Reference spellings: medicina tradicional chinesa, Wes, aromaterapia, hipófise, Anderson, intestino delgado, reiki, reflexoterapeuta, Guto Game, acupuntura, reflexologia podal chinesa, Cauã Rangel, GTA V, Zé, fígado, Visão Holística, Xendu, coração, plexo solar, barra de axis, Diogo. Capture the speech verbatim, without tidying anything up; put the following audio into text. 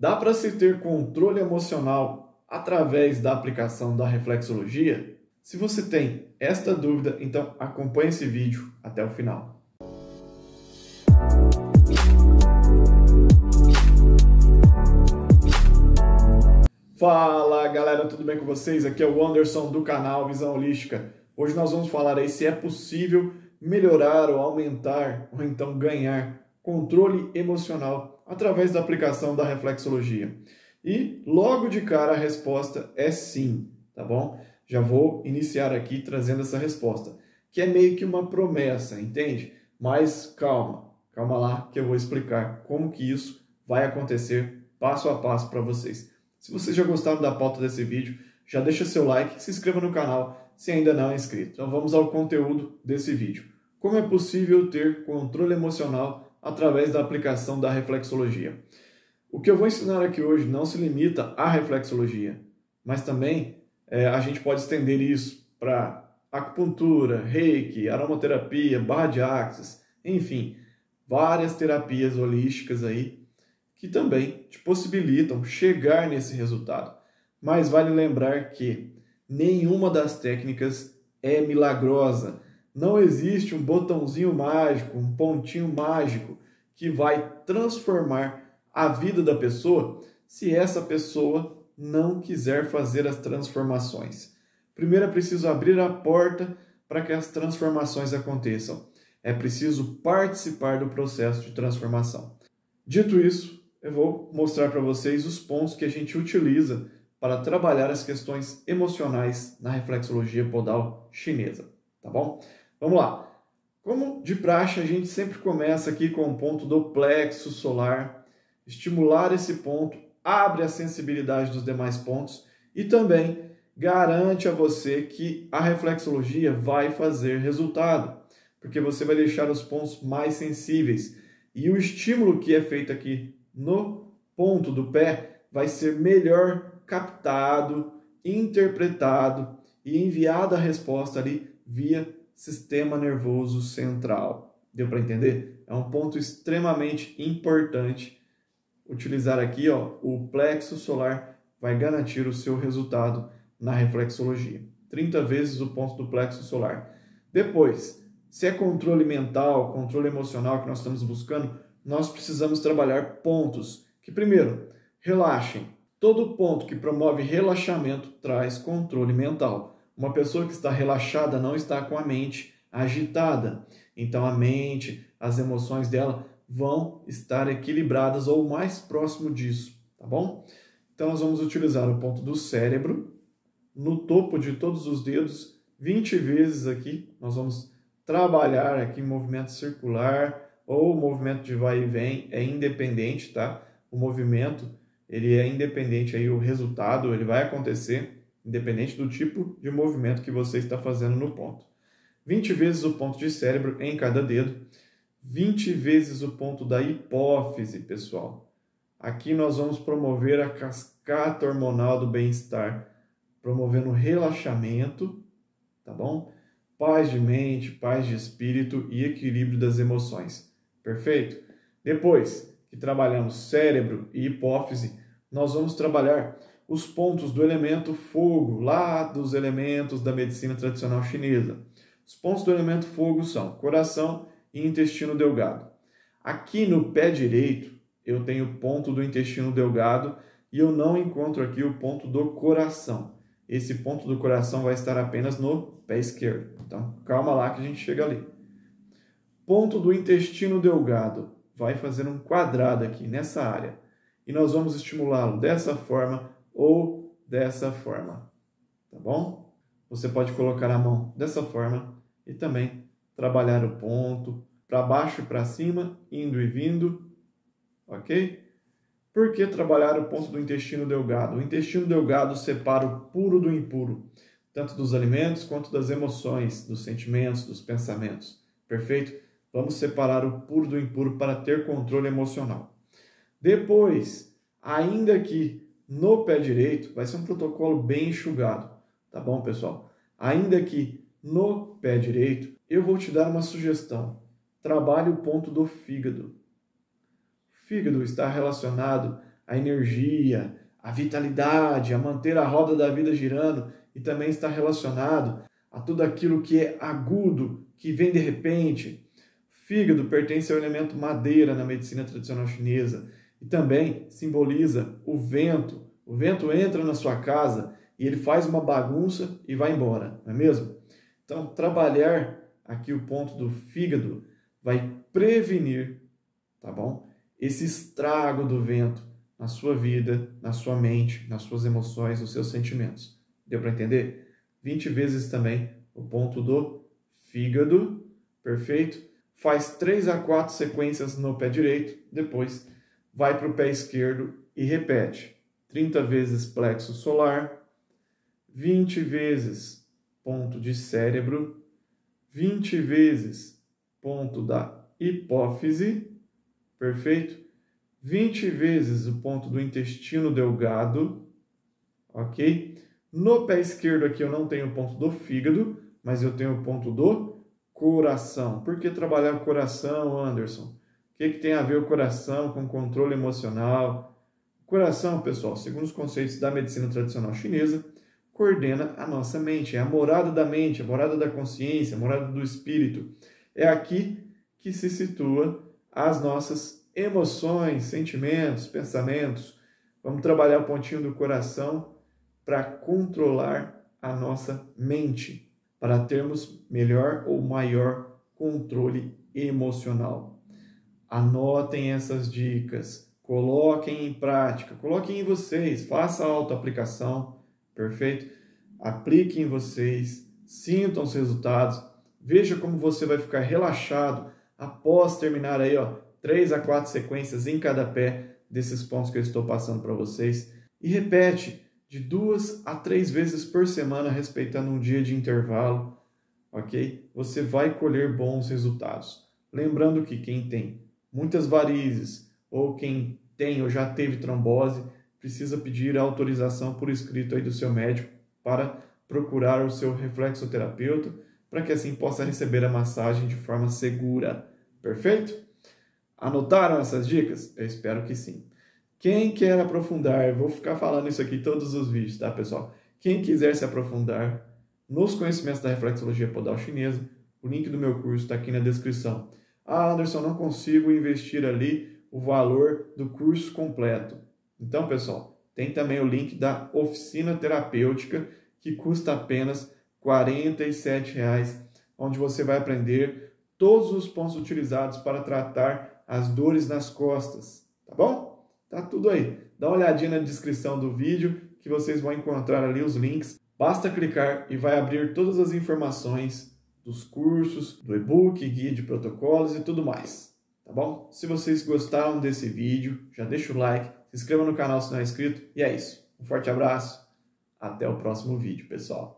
Dá para se ter controle emocional através da aplicação da reflexologia? Se você tem esta dúvida, então acompanhe esse vídeo até o final. Fala galera, tudo bem com vocês? Aqui é o Anderson do canal Visão Holística. Hoje nós vamos falar aí se é possível melhorar ou aumentar ou então ganhar controle emocional através da aplicação da reflexologia. E logo de cara a resposta é sim, tá bom? Já vou iniciar aqui trazendo essa resposta, que é meio que uma promessa, entende? Mas calma, calma lá que eu vou explicar como que isso vai acontecer passo a passo para vocês. Se vocês já gostaram da pauta desse vídeo, já deixa seu like, se inscreva no canal se ainda não é inscrito. Então vamos ao conteúdo desse vídeo. Como é possível ter controle emocional através da aplicação da reflexologia? O que eu vou ensinar aqui hoje não se limita à reflexologia, mas também é, a gente pode estender isso para acupuntura, reiki, aromaterapia, barra de axis, enfim, várias terapias holísticas aí que também te possibilitam chegar nesse resultado. Mas vale lembrar que nenhuma das técnicas é milagrosa. Não existe um botãozinho mágico, um pontinho mágico que vai transformar a vida da pessoa se essa pessoa não quiser fazer as transformações. Primeiro é preciso abrir a porta para que as transformações aconteçam. É preciso participar do processo de transformação. Dito isso, eu vou mostrar para vocês os pontos que a gente utiliza para trabalhar as questões emocionais na reflexologia podal chinesa, tá bom? Vamos lá. Como de praxe, a gente sempre começa aqui com o ponto do plexo solar. Estimular esse ponto abre a sensibilidade dos demais pontos e também garante a você que a reflexologia vai fazer resultado, porque você vai deixar os pontos mais sensíveis. E o estímulo que é feito aqui no ponto do pé vai ser melhor captado, interpretado e enviada a resposta ali via sistema nervoso central. Deu para entender? É um ponto extremamente importante. Utilizar aqui, ó, o plexo solar vai garantir o seu resultado na reflexologia. trinta vezes o ponto do plexo solar. Depois, se é controle mental, controle emocional que nós estamos buscando, nós precisamos trabalhar pontos que, primeiro, relaxem. Todo ponto que promove relaxamento traz controle mental. Uma pessoa que está relaxada não está com a mente agitada. Então a mente, as emoções dela vão estar equilibradas ou mais próximo disso, tá bom? Então nós vamos utilizar o ponto do cérebro, no topo de todos os dedos, vinte vezes aqui. Nós vamos trabalhar aqui em movimento circular ou movimento de vai e vem, é independente, tá? O movimento, ele é independente aí, o resultado, ele vai acontecer independente do tipo de movimento que você está fazendo no ponto. vinte vezes o ponto de cérebro em cada dedo. vinte vezes o ponto da hipófise, pessoal. Aqui nós vamos promover a cascata hormonal do bem-estar, promovendo relaxamento, tá bom? Paz de mente, paz de espírito e equilíbrio das emoções. Perfeito? Depois que trabalhamos cérebro e hipófise, nós vamos trabalhar os pontos do elemento fogo, lá dos elementos da medicina tradicional chinesa. Os pontos do elemento fogo são coração e intestino delgado. Aqui no pé direito, eu tenho o ponto do intestino delgado e eu não encontro aqui o ponto do coração. Esse ponto do coração vai estar apenas no pé esquerdo. Então, calma lá que a gente chega ali. Ponto do intestino delgado vai fazer um quadrado aqui nessa área. E nós vamos estimulá-lo dessa forma ou dessa forma, tá bom? Você pode colocar a mão dessa forma e também trabalhar o ponto para baixo e para cima, indo e vindo, ok? Por que trabalhar o ponto do intestino delgado? O intestino delgado separa o puro do impuro, tanto dos alimentos quanto das emoções, dos sentimentos, dos pensamentos, perfeito? Vamos separar o puro do impuro para ter controle emocional. Depois, ainda aqui no pé direito, vai ser um protocolo bem enxugado, tá bom, pessoal? Ainda aqui no pé direito, eu vou te dar uma sugestão. Trabalhe o ponto do fígado. O fígado está relacionado a energia, a vitalidade, a manter a roda da vida girando, e também está relacionado a tudo aquilo que é agudo, que vem de repente. Fígado pertence ao elemento madeira na medicina tradicional chinesa e também simboliza o vento. O vento entra na sua casa e ele faz uma bagunça e vai embora, não é mesmo? Então, trabalhar aqui o ponto do fígado vai prevenir, tá bom? Esse estrago do vento na sua vida, na sua mente, nas suas emoções, nos seus sentimentos. Deu para entender? vinte vezes também o ponto do fígado, perfeito? Faz três a quatro sequências no pé direito, depois vai para o pé esquerdo e repete. trinta vezes plexo solar, vinte vezes ponto de cérebro, vinte vezes ponto da hipófise, perfeito? vinte vezes o ponto do intestino delgado, ok? No pé esquerdo aqui eu não tenho o ponto do fígado, mas eu tenho o ponto do coração. Por que trabalhar o coração, Anderson? O que, que tem a ver o coração com controle emocional? O coração, pessoal, segundo os conceitos da medicina tradicional chinesa, coordena a nossa mente. É a morada da mente, a morada da consciência, a morada do espírito. É aqui que se situa as nossas emoções, sentimentos, pensamentos. Vamos trabalhar o pontinho do coração para controlar a nossa mente, para termos melhor ou maior controle emocional. Anotem essas dicas, coloquem em prática, coloquem em vocês, faça autoaplicação, perfeito? Apliquem em vocês, sintam os resultados, veja como você vai ficar relaxado após terminar aí, ó, três a quatro sequências em cada pé desses pontos que eu estou passando para vocês e repete de duas a três vezes por semana, respeitando um dia de intervalo, ok? Você vai colher bons resultados. Lembrando que quem tem muitas varizes, ou quem tem ou já teve trombose, precisa pedir a autorização por escrito aí do seu médico para procurar o seu reflexoterapeuta, para que assim possa receber a massagem de forma segura, perfeito? Anotaram essas dicas? Eu espero que sim. Quem quer aprofundar, vou ficar falando isso aqui em todos os vídeos, tá, pessoal? Quem quiser se aprofundar nos conhecimentos da reflexologia podal chinesa, o link do meu curso está aqui na descrição. Ah, Anderson, não consigo investir ali o valor do curso completo. Então, pessoal, tem também o link da oficina terapêutica, que custa apenas quarenta e sete reais, onde você vai aprender todos os pontos utilizados para tratar as dores nas costas, tá bom? Tá tudo aí. Dá uma olhadinha na descrição do vídeo que vocês vão encontrar ali os links. Basta clicar e vai abrir todas as informações dos cursos, do e-book, guia de protocolos e tudo mais. Tá bom? Se vocês gostaram desse vídeo, já deixa o like, se inscreva no canal se não é inscrito. E é isso. Um forte abraço. Até o próximo vídeo, pessoal.